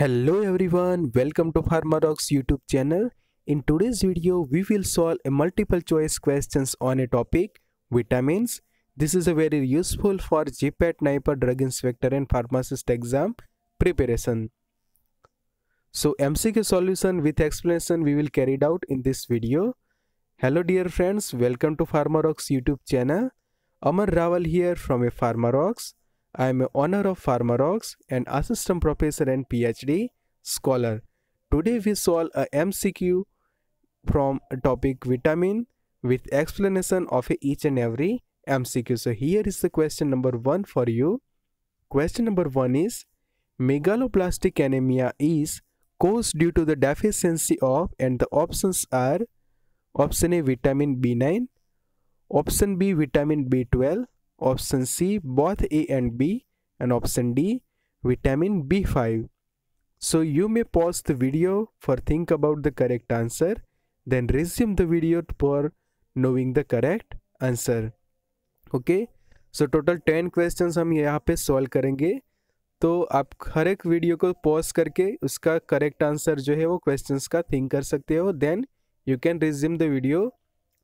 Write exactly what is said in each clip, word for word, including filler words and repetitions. Hello everyone, welcome to PharmaRocks YouTube channel. In today's video we will solve a multiple choice questions on a topic vitamins. This is a very useful for G PAT, NIPER, drug inspector and pharmacist exam preparation. So M C Q solution with explanation we will carried out in this video. Hello dear friends, welcome to PharmaRocks YouTube channel. Amar Raval here from a PharmaRocks. I am an owner of PharmaRocks and assistant professor and PhD scholar. Today we solve a M C Q from a topic vitamin with explanation of each and every M C Q. So here is the question number one for you. Question number one is megaloblastic anemia is caused due to the deficiency of, and the options are option A vitamin B nine, option B vitamin B twelve, option C both A and B, and option D vitamin B five. So you may pause the video for think about the correct answer, then resume the video for knowing the correct answer. Okay, so total ten questions हम यहाँ पे solve करेंगे. तो आप हर एक video को pause करके उसका correct answer जो है वो questions का think कर सकते हो. Then you can resume the video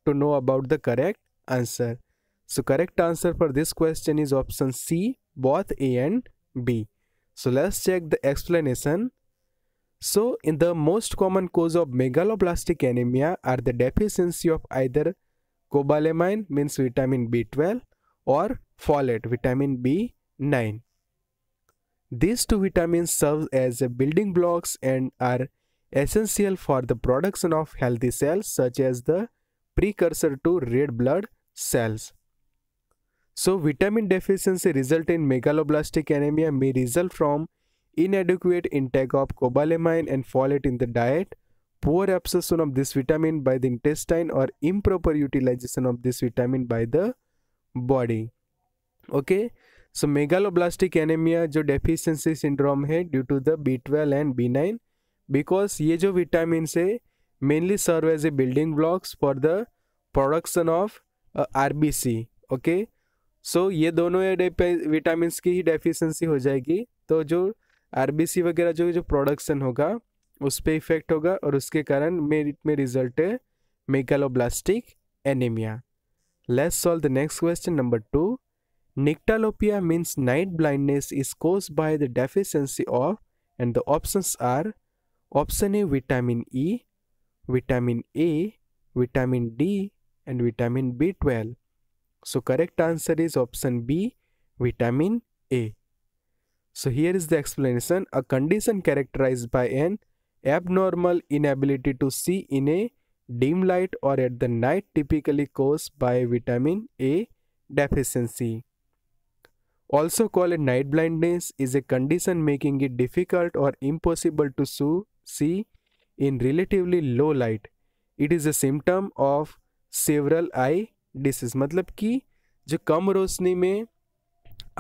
to know about the correct answer. So correct answer for this question is option C, both A and B. So let's check the explanation. So in the most common cause of megaloblastic anemia are the deficiency of either cobalamine means vitamin B twelve or folate vitamin B nine. These two vitamins serve as building blocks and are essential for the production of healthy cells such as the precursor to red blood cells. So vitamin deficiency result in megaloblastic anemia may result from inadequate intake of cobalamine and folate in the diet, poor absorption of this vitamin by the intestine, or improper utilization of this vitamin by the body. Okay, so megaloblastic anemia जो deficiency syndrome है due to the B twelve and B nine, because ये जो vitamin से mainly serve as a building blocks for the production of uh, R B C. Okay, so so, ये दोनों vitamins की ही deficiency हो जाएगी, तो जो आरबीसी वगैरह जो जो प्रोडक्शन होगा उस पर इफेक्ट होगा और उसके कारण मेरिट में रिजल्ट है megaloblastic anaemia. Let's solve the next question number two. Nyctalopia means night blindness is caused by the deficiency of, and the options are option A vitamin E, vitamin A, vitamin D and vitamin B twelve. So correct answer is option B, vitamin A. So here is the explanation. A condition characterized by an abnormal inability to see in a dim light or at the night, typically caused by vitamin A deficiency. Also called night blindness, is a condition making it difficult or impossible to see in relatively low light. It is a symptom of several eye disease, मतलब कि जो कम रोशनी में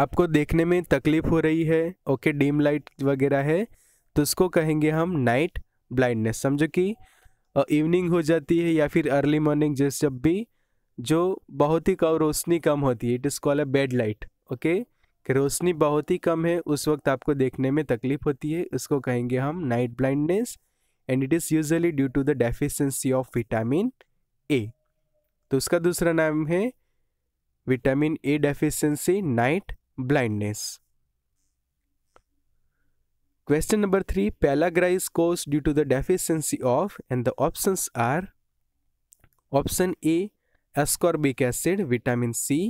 आपको देखने में तकलीफ हो रही है, ओके डीम लाइट वगैरह है, तो उसको कहेंगे हम नाइट ब्लाइंडनेस. समझो कि इवनिंग हो जाती है या फिर अर्ली मॉर्निंग, जैसे जब भी जो बहुत ही कम रोशनी कम होती है, it is called a bad light. Okay, कि रोशनी बहुत ही कम है उस वक्त आपको देखने में तकलीफ होती है, उसको कहेंगे हम night blindness, and it is usually due to the deficiency of vitamin A. तो उसका दूसरा नाम है vitamin A deficiency night blindness. Question number three. Pellagra is caused due to the deficiency of, and the options are option A ascorbic acid, vitamin C,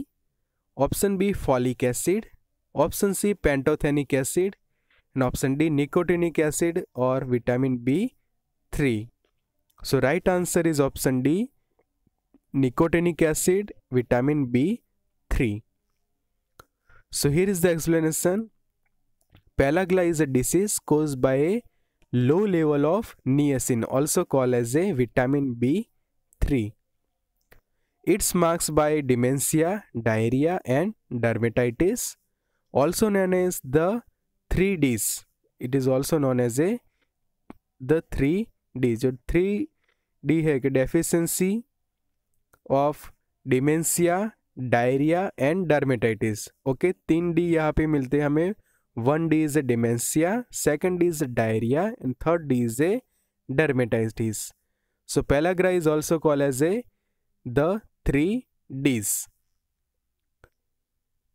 option B folic acid, option C pantothenic acid, and option D nicotinic acid और vitamin B three. So right answer is option D, nicotinic acid, vitamin B three. So here is the explanation. Pellagra is a disease caused by a low level of niacin, also called as a vitamin B three. It's marked by dementia, diarrhea and dermatitis, also known as the three Ds. It is also known as a the three Ds. जो three D है कि deficiency of dementia, diarrhoea and dermatitis. Okay, तीन D यहाँ पे मिलते हैं हमें One D is a dementia, second D is a diarrhea, and third D is a dermatitis. So pellagra is also called as a the three D's.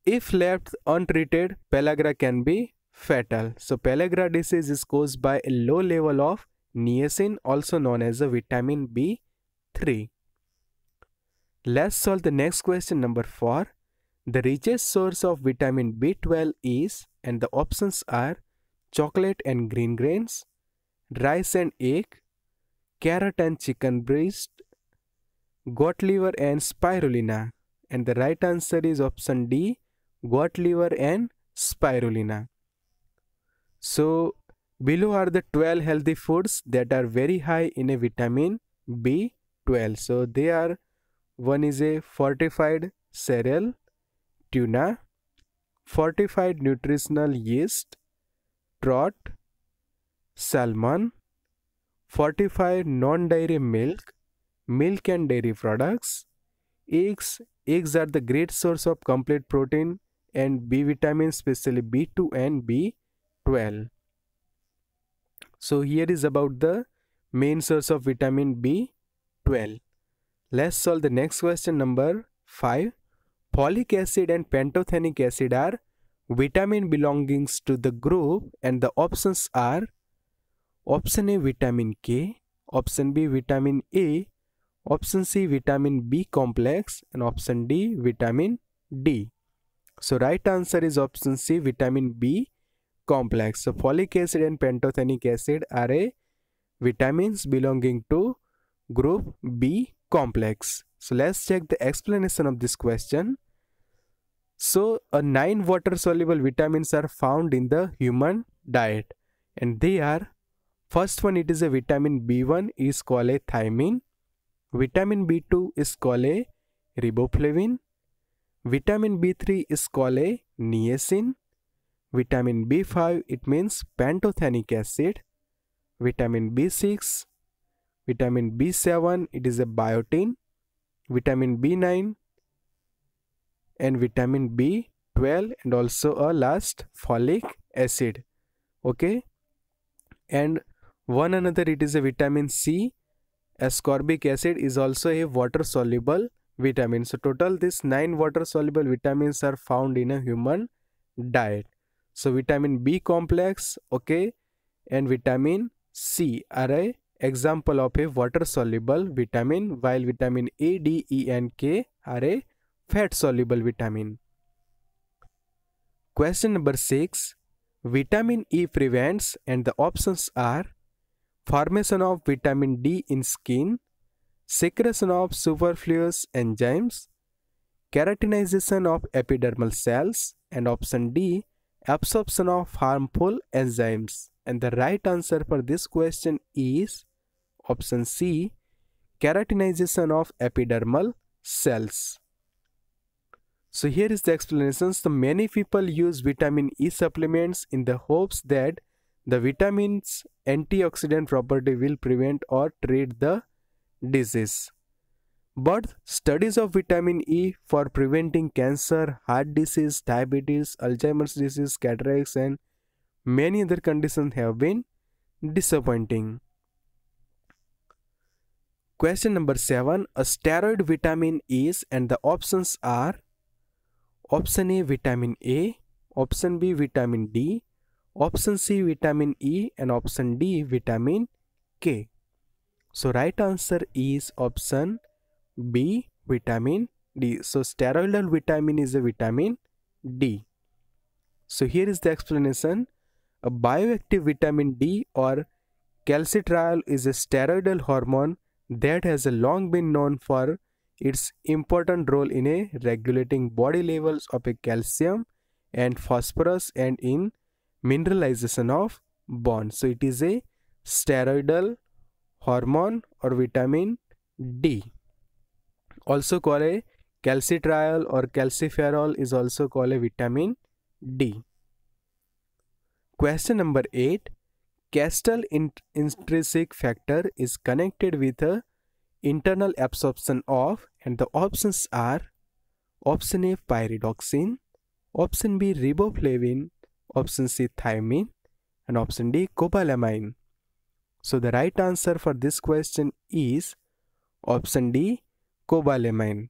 If left untreated, pellagra can be fatal. So pellagra disease is caused by a low level of niacin, also known as a vitamin B three. Let's solve the next question, number four. The richest source of vitamin B twelve is, and the options are chocolate and green grains, rice and egg, carrot and chicken breast, goat liver and spirulina. And the right answer is option D, goat liver and spirulina. So below are the twelve healthy foods that are very high in a vitamin B twelve. So they are, one is a fortified cereal, tuna, fortified nutritional yeast, trout, salmon, fortified non-dairy milk, milk and dairy products, eggs. Eggs are the great source of complete protein and B vitamins, especially B two and B twelve. So here is about the main source of vitamin B twelve. Let's solve the next question, number five. Folic acid and pantothenic acid are vitamin belongings to the group, and the options are option A vitamin K, option B vitamin A, option C vitamin B complex, and option D vitamin D. So right answer is option C vitamin B complex. So folic acid and pantothenic acid are a vitamins belonging to group B complex. So let's check the explanation of this question. So a nine water soluble vitamins are found in the human diet, and they are, first one, it is a vitamin B one is called a thymine, vitamin B two is called a riboflavin, vitamin B three is called a niacin, vitamin B five it means pantothenic acid, vitamin B six, vitamin B seven it is a biotin, vitamin B nine and vitamin B twelve, and also a last folic acid. Okay, and one another it is a vitamin C, ascorbic acid is also a water soluble vitamin. So total this nine water soluble vitamins are found in a human diet. So vitamin B complex, okay, and vitamin C are a example of a water soluble vitamin, while vitamin A, D, E and K are a fat soluble vitamin. Question number six. Vitamin E prevents, and the options are formation of vitamin D in skin, secretion of superfluous enzymes, keratinization of epidermal cells, and option D absorption of harmful enzymes. And the right answer for this question is option C, keratinization of epidermal cells. So here is the explanation. So many people use vitamin E supplements in the hopes that the vitamin's antioxidant property will prevent or treat the disease. But studies of vitamin E for preventing cancer, heart disease, diabetes, Alzheimer's disease, cataracts and many other conditions have been disappointing. Question number seven. A steroid vitamin is, and the options are option A vitamin A, option B vitamin D, option C vitamin E, and option D vitamin K. So right answer is option B vitamin D. So steroidal vitamin is a vitamin D. So here is the explanation. A bioactive vitamin D or calcitriol is a steroidal hormone that has long been known for its important role in a regulating body levels of a calcium and phosphorus and in mineralization of bone. So it is a steroidal hormone or vitamin D. Also called a calcitriol or calciferol is also called a vitamin D. Question number eight. Calcitriol int intrinsic factor is connected with a internal absorption of, and the options are option A pyridoxine, option B riboflavin, option C thymine, and option D cobalamine. So the right answer for this question is option D, cobalamine.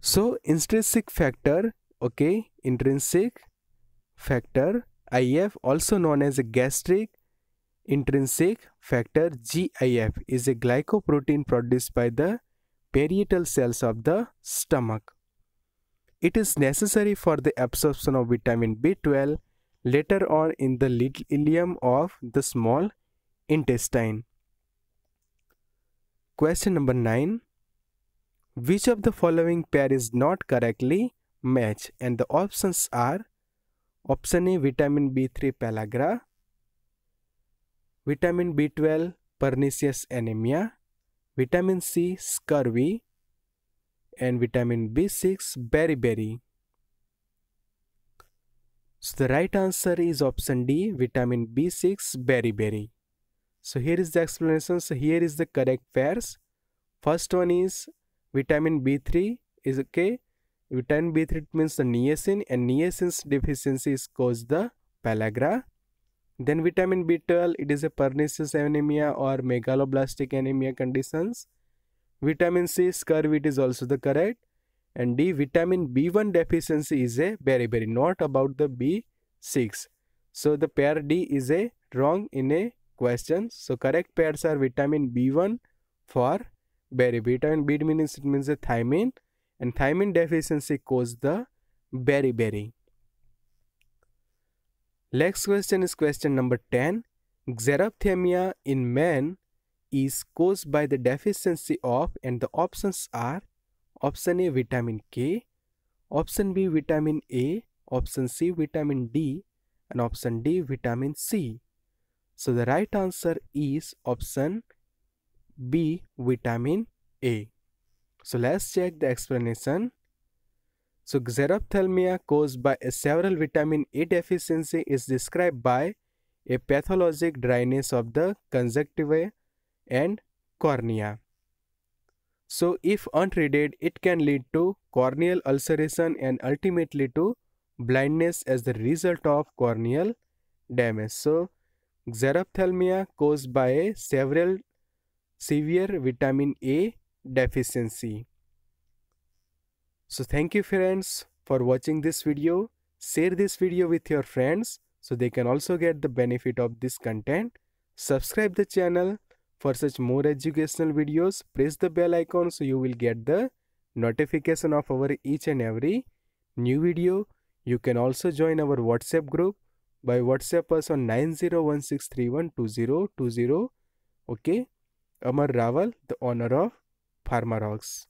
So intrinsic factor, okay, intrinsic factor I F, also known as a gastric intrinsic factor G I F, is a glycoprotein produced by the parietal cells of the stomach. It is necessary for the absorption of vitamin B twelve later on in the little ileum of the small intestine. Question number nine. Which of the following pair is not correctly matched? And the options are option A, vitamin B three pellagra, vitamin B twelve pernicious anemia, vitamin C scurvy, and vitamin B six beriberi. So the right answer is option D, vitamin B six beriberi. So here is the explanation. So here is the correct pairs. First one is vitamin B three is okay. Vitamin B three means the niacin, and niacin's deficiency is caused the pellagra. Then vitamin B twelve, it is a pernicious anemia or megaloblastic anemia conditions. Vitamin C scurvy, it is also the correct. And D, vitamin B one deficiency is a beriberi, not about the B six. So the pair D is a wrong in a question. So correct pairs are vitamin B one for beriberi. Vitamin B means it means a thymine, and thymine deficiency caused the beriberi. Next question is question number ten. Xerophthalmia in men is caused by the deficiency of, and the options are option A, vitamin K, option B, vitamin A, option C, vitamin D, and option D, vitamin C. So the right answer is option B, vitamin A. So let's check the explanation. So xerophthalmia caused by a several vitamin A deficiency is described by a pathologic dryness of the conjunctiva and cornea. So if untreated, it can lead to corneal ulceration and ultimately to blindness as the result of corneal damage. So xerophthalmia caused by a several severe vitamin A deficiency. So thank you friends for watching this video. Share this video with your friends so they can also get the benefit of this content. Subscribe the channel for such more educational videos. Press the bell icon so you will get the notification of our each and every new video. You can also join our WhatsApp group by WhatsApp us on nine zero one six three one two zero two zero. Okay, Amar Raval, the owner of PharmaRocks.